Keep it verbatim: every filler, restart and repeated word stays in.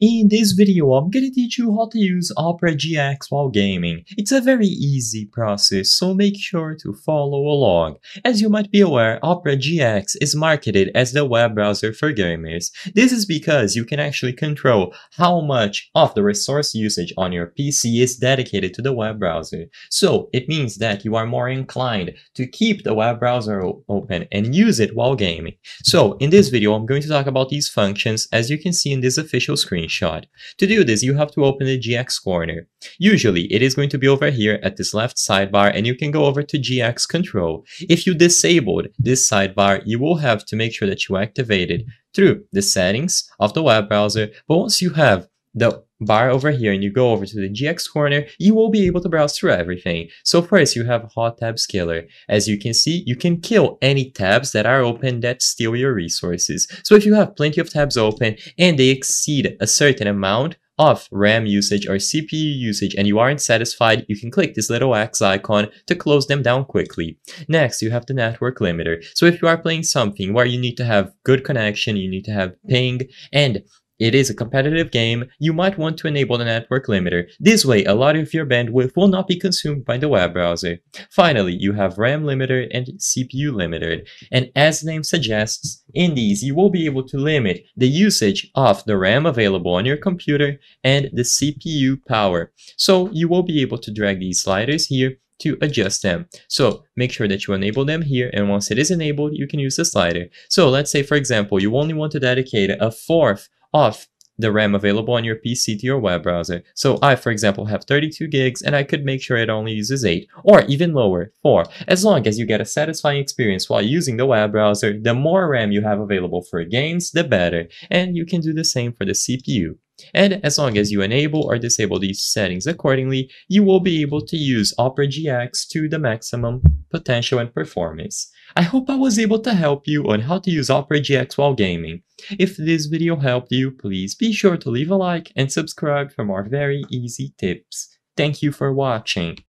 In this video, I'm gonna teach you how to use Opera G X while gaming. It's a very easy process, so make sure to follow along. As you might be aware, Opera G X is marketed as the web browser for gamers. This is because you can actually control how much of the resource usage on your P C is dedicated to the web browser. So it means that you are more inclined to keep the web browser open and use it while gaming. So in this video, I'm going to talk about these functions as you can see in this official screen. Shot. To do this, you have to open the G X corner. Usually, it is going to be over here at this left sidebar, and you can go over to G X control. If you disabled this sidebar, you will have to make sure that you activate it through the settings of the web browser. But once you have the bar over here and you go over to the G X corner, you will be able to browse through everything. So first, you have hot tabs killer. As you can see, you can kill any tabs that are open that steal your resources. So if you have plenty of tabs open and they exceed a certain amount of RAM usage or C P U usage and you aren't satisfied, you can click this little X icon to close them down quickly. Next, you have the network limiter. So if you are playing something where you need to have good connection, you need to have ping, and it is a competitive game, you might want to enable the network limiter. This way, a lot of your bandwidth will not be consumed by the web browser. Finally, you have RAM limiter and C P U limiter. And as the name suggests, in these, you will be able to limit the usage of the RAM available on your computer and the C P U power. So you will be able to drag these sliders here to adjust them. So make sure that you enable them here, and once it is enabled, you can use the slider. So let's say, for example, you only want to dedicate a fourth of the RAM available on your P C to your web browser. So I, for example, have thirty-two gigs and I could make sure it only uses eight or even lower, four. As long as you get a satisfying experience while using the web browser, the more RAM you have available for games, the better. And you can do the same for the C P U. And as long as you enable or disable these settings accordingly, you will be able to use Opera G X to the maximum potential and performance. I hope I was able to help you on how to use Opera G X while gaming. If this video helped you, please be sure to leave a like and subscribe for more very easy tips. Thank you for watching.